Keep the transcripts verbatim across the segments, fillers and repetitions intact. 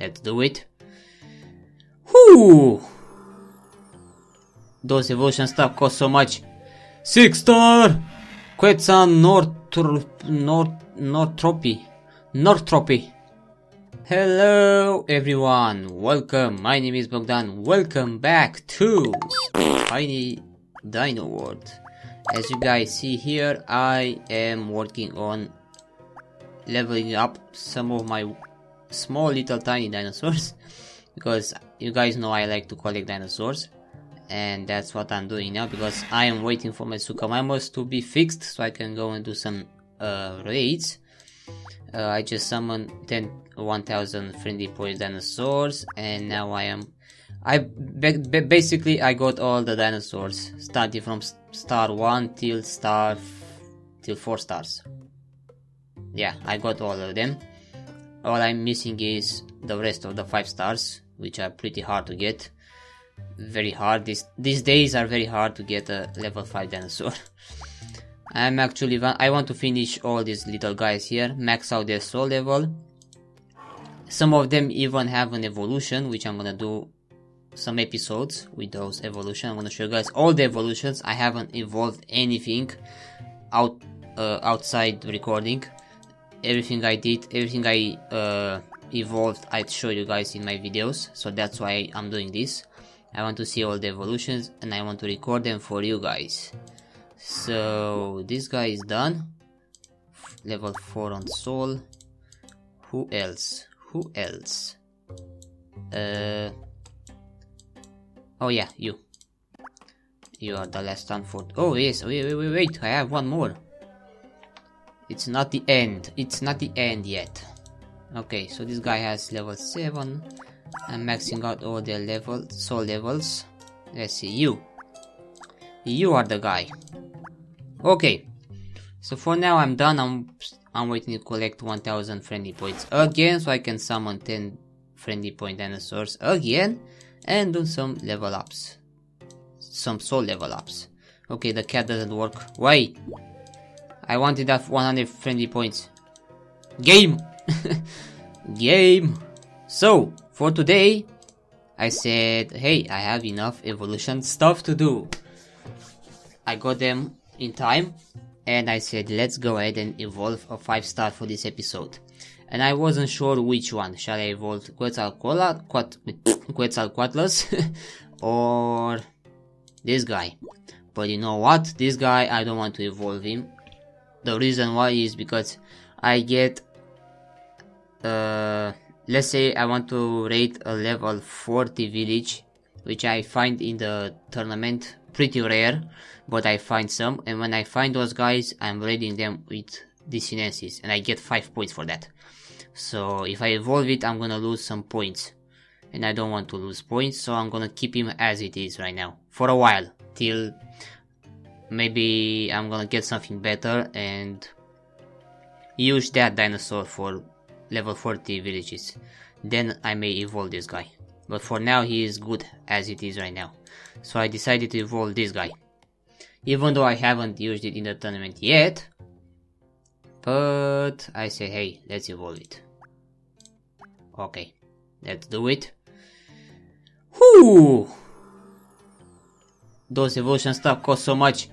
Let's do it. Whoo! Those evolution stuff cost so much. Six star! Quetzalcoatlus Northropi. Northropi. Hello everyone, welcome. My name is Bogdan. Welcome back to Tiny Dino World. As you guys see here, I am working on leveling up some of my small little tiny dinosaurs, because you guys know I like to collect dinosaurs, and that's what I'm doing now, because I am waiting for my Sukamamos to be fixed so I can go and do some uh, raids. Uh, I just summoned ten, one thousand friendly poison dinosaurs, and now I am I basically I got all the dinosaurs starting from star one till star till four stars. Yeah, I got all of them. All I'm missing is the rest of the five stars, which are pretty hard to get. Very hard. These these days are very hard to get a level five dinosaur. I'm actually I want to finish all these little guys here, max out their soul level. Some of them even have an evolution, which I'm gonna do some episodes with those evolution. I'm gonna show you guys all the evolutions. I haven't evolved anything out uh, outside recording. Everything I did, everything I uh, evolved, I'd show you guys in my videos. So that's why I'm doing this. I want to see all the evolutions and I want to record them for you guys. So this guy is done. Level four on soul. Who else? Who else? Uh. Oh yeah, you. You are the last one for... Oh yes, wait, wait, wait, wait, I have one more. It's not the end, it's not the end yet. Okay, so this guy has level seven. I'm maxing out all their level, soul levels. Let's see, you. You are the guy. Okay. So for now I'm done, I'm, I'm waiting to collect one thousand friendly points again, so I can summon ten friendly point dinosaurs again. And do some level ups, some soul level ups. Okay, the cat doesn't work. Why? I wanted that one hundred friendly points. Game! Game! So, for today, I said, hey, I have enough evolution stuff to do. I got them in time, and I said, let's go ahead and evolve a five star for this episode. And I wasn't sure which one. Shall I evolve Quetzalcoatlus or this guy? But you know what? This guy, I don't want to evolve him. The reason why is because I get... Uh, let's say I want to raid a level forty village, which I find in the tournament pretty rare, but I find some. And when I find those guys, I'm raiding them with Dissinensis, and I get five points for that. So if I evolve it, I'm gonna lose some points, and I don't want to lose points, so I'm gonna keep him as it is right now for a while, till maybe I'm gonna get something better and use that dinosaur for level forty villages. Then I may evolve this guy, but for now he is good as it is right now. So I decided to evolve this guy, even though I haven't used it in the tournament yet. But I say, hey, let's evolve it. Okay, let's do it. Whoo! Those evolution stuff cost so much.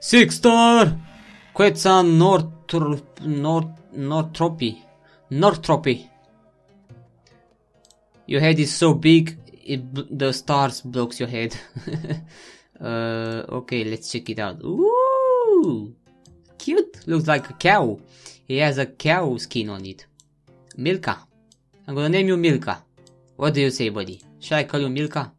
Six star! Quetzalcoatlus Northropi. Northropi. Your head is so big, it the stars blocks your head. uh, okay, let's check it out. Ooh! Cute, looks like a cow. He has a cow skin on it. Milka. I'm gonna name you Milka. What do you say, buddy? Shall I call you Milka?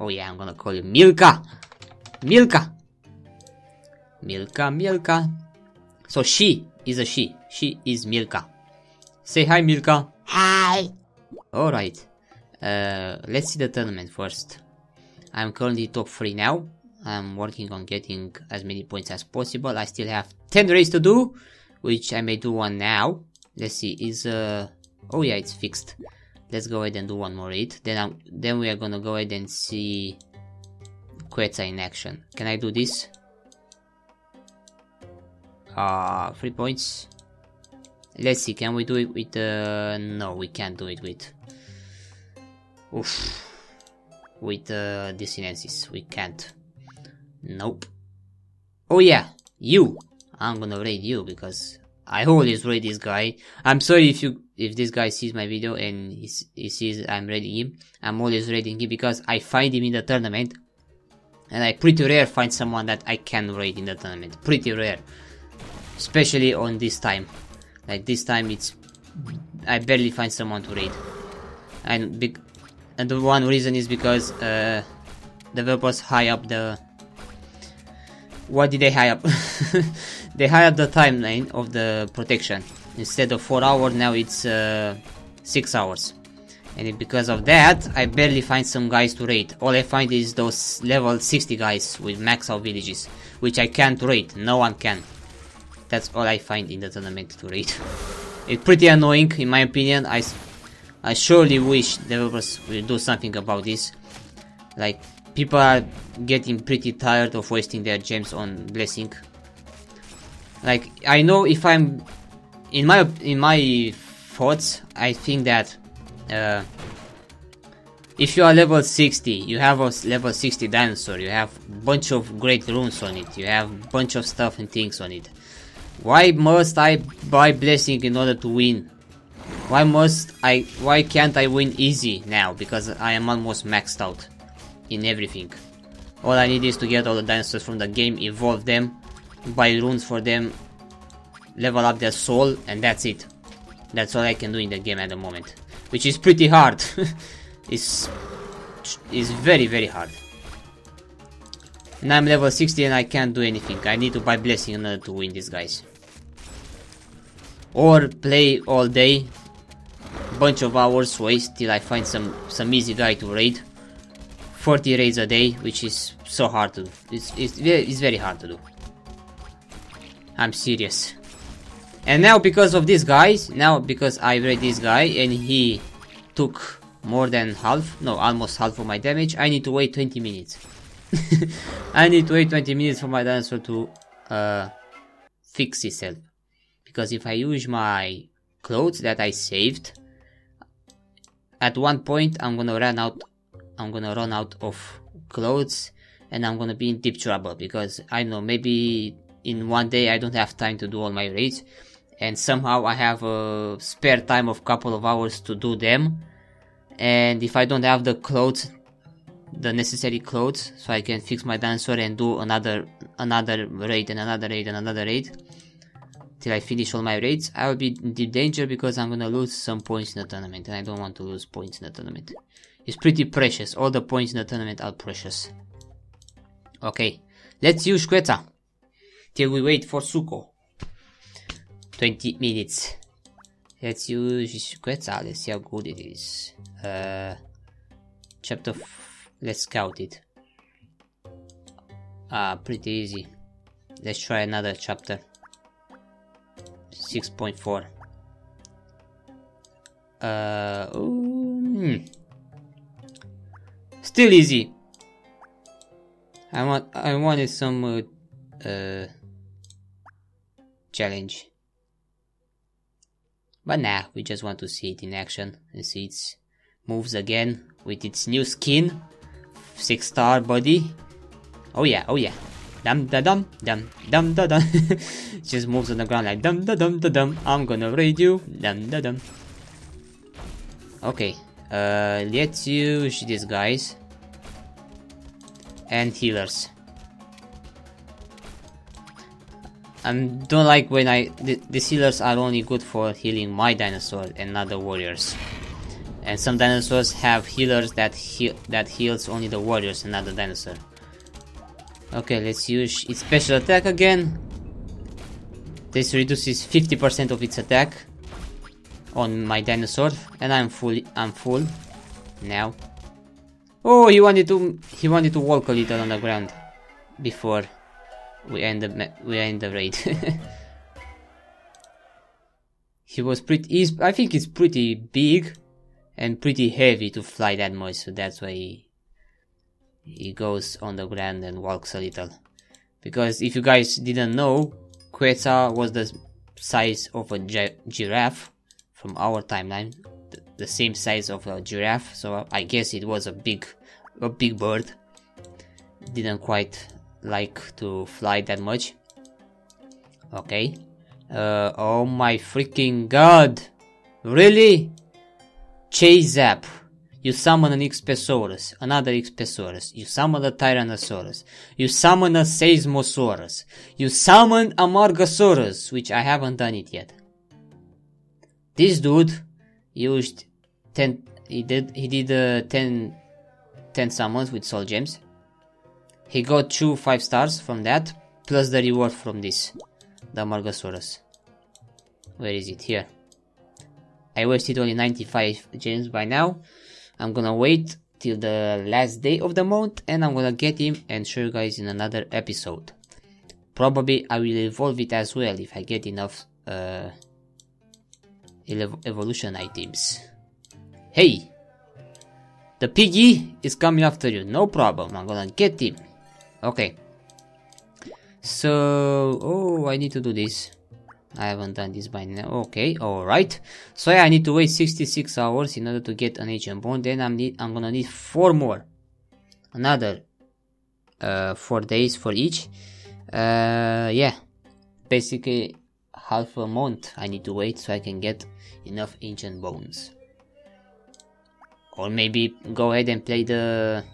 Oh yeah, I'm gonna call you Milka. Milka. Milka, Milka. So she is a she. She is Milka. Say hi, Milka. Hi. Alright. Uh, let's see the tournament first. I'm currently top three now. I'm working on getting as many points as possible. I still have ten raids to do, which I may do one now. Let's see, is uh oh yeah, it's fixed. Let's go ahead and do one more raid. Then I'm then we are gonna go ahead and see Quetzal in action. Can I do this? Uh three points. Let's see, can we do it with uh no, we can't do it with Oof. With uh, Dissinensis, we can't. Nope. Oh yeah, you. I'm gonna raid you because I always raid this guy. I'm sorry if you, if this guy sees my video and he, he sees I'm raiding him. I'm always raiding him because I find him in the tournament, and I pretty rare find someone that I can raid in the tournament. Pretty rare, especially on this time. Like this time, it's I barely find someone to raid, and big. And the one reason is because uh, developers high up the. What did they high up? They high up the timeline of the protection. Instead of four hours, now it's uh, six hours, and because of that, I barely find some guys to raid. All I find is those level sixty guys with max out villages, which I can't raid. No one can. That's all I find in the tournament to raid. It's pretty annoying, in my opinion. I. I surely wish developers will do something about this. Like, people are getting pretty tired of wasting their gems on blessing. Like, I know if I'm in my in my thoughts, I think that uh, if you are level sixty, you have a level sixty dinosaur, you have a bunch of great runes on it, you have a bunch of stuff and things on it. Why must I buy blessing in order to win? Why must I? Why can't I win easy now? Because I am almost maxed out in everything. All I need is to get all the dinosaurs from the game, evolve them, buy runes for them, level up their soul, and that's it. That's all I can do in the game at the moment, which is pretty hard. It's is very very hard. And I'm level sixty and I can't do anything. I need to buy blessing in order to win these guys. Or play all day, bunch of hours waste till I find some some easy guy to raid. forty raids a day, which is so hard to do. It's, it's, it's very hard to do. I'm serious. And now because of these guys, now because I raid this guy and he took more than half, no, almost half of my damage, I need to wait twenty minutes. I need to wait twenty minutes for my dinosaur to uh, fix itself. Because if I use my clothes that I saved, at one point I'm gonna run out. I'm gonna run out of clothes, and I'm gonna be in deep trouble. Because I know maybe in one day I don't have time to do all my raids, and somehow I have a spare time of couple of hours to do them. And if I don't have the clothes, the necessary clothes, so I can fix my dinosaur and do another another raid and another raid and another raid. Till I finish all my raids, I will be in deep danger because I'm gonna lose some points in the tournament, and I don't want to lose points in the tournament. It's pretty precious. All the points in the tournament are precious. Okay, let's use Quetzal till we wait for Suko. twenty minutes. Let's use Quetzal. Let's see how good it is. Uh, chapter. F let's scout it. Ah, pretty easy. Let's try another chapter. six point four. Uh, mm. Still easy. I want. I wanted some uh, uh, challenge, but nah. We just want to see it in action and see its moves again with its new skin, six star body. Oh yeah. Oh yeah. Dum da dum dum dum da dum. Just moves on the ground like dum da dum da dum. I'm gonna raid you. Dum da dum. Okay, uh, let's use these guys and healers. I don't like when I th these healers are only good for healing my dinosaur and not the warriors. And some dinosaurs have healers that heal that heals only the warriors and not the dinosaur. Okay, let's use its special attack again. This reduces fifty percent of its attack on my dinosaur, and I'm full. I'm full now. Oh, he wanted to. He wanted to walk a little on the ground before we end the we end the raid. He was pretty. He's, I think it's pretty big and pretty heavy to fly that much, so that's why. He, He goes on the ground and walks a little. Because if you guys didn't know, Quetzal was the size of a gi giraffe from our timeline. the same size of a giraffe, so I guess it was a big, a big bird. Didn't quite like to fly that much. Okay. Uh, oh my freaking god! Really? Chase Zap. You summon an Xpesaurus, another Xpesaurus. You summon a Tyrannosaurus. You summon a Seismosaurus. You summon a Margosaurus, which I haven't done it yet. This dude used ten. He did. He did uh, ten, ten summons with soul gems. He got two five stars from that, plus the reward from this, the Margosaurus. Where is it? Here. I wasted only ninety-five gems by now. I'm gonna wait till the last day of the month and I'm gonna get him and show you guys in another episode. Probably I will evolve it as well if I get enough uh, evolution items. Hey! The piggy is coming after you, no problem, I'm gonna get him. Okay. So, oh, I need to do this. I haven't done this by now. Okay, alright. So yeah, I need to wait sixty-six hours in order to get an ancient bone. Then I'm need I'm gonna need four more. Another uh, four days for each. Uh, yeah. Basically half a month I need to wait so I can get enough ancient bones. Or maybe go ahead and play the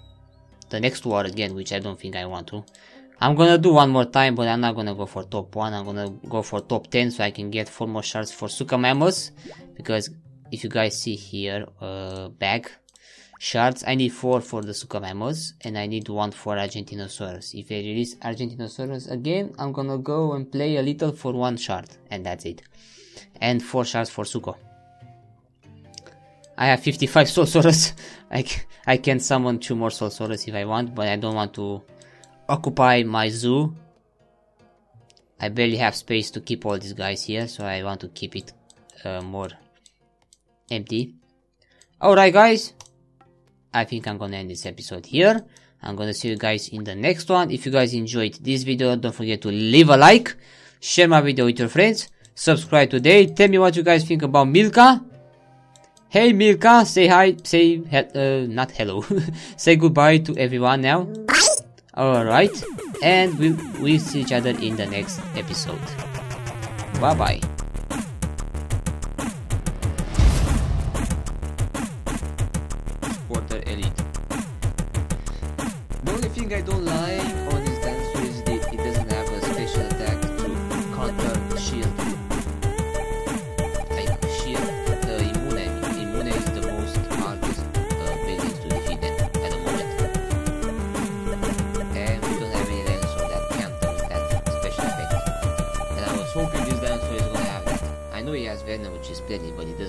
the next war again, which I don't think I want to. I'm gonna do one more time, but I'm not gonna go for top one, I'm gonna go for top ten so I can get four more shards for Sukamamos. Because if you guys see here, uh, bag shards, I need four for the Sukamamos and I need one for Argentinosaurus. If I release Argentinosaurus again, I'm gonna go and play a little for one shard and that's it. And four shards for Suko. I have fifty-five Solsaurus. I, I can summon two more Solsaurus if I want, but I don't want to occupy my zoo. I barely have space to keep all these guys here, so I want to keep it uh, more empty. Alright guys, I think I'm gonna end this episode here. I'm gonna see you guys in the next one. If you guys enjoyed this video, don't forget to leave a like, share my video with your friends, subscribe today, tell me what you guys think about Milka. Hey Milka, say hi, say he- uh, not hello, say goodbye to everyone now. Alright, and we'll, we'll see each other in the next episode. Bye-bye. Quarter elite. The only thing I don't like on this dinosaur is that it doesn't have a special attack to counter shield. Like shield, the immune. Immune is the most hardest uh, building to defeat at the moment. And we don't have any dinosaur that counters that special effect. And I was hoping this dinosaur is gonna have that. I know he has venom, which is plenty, but it doesn't.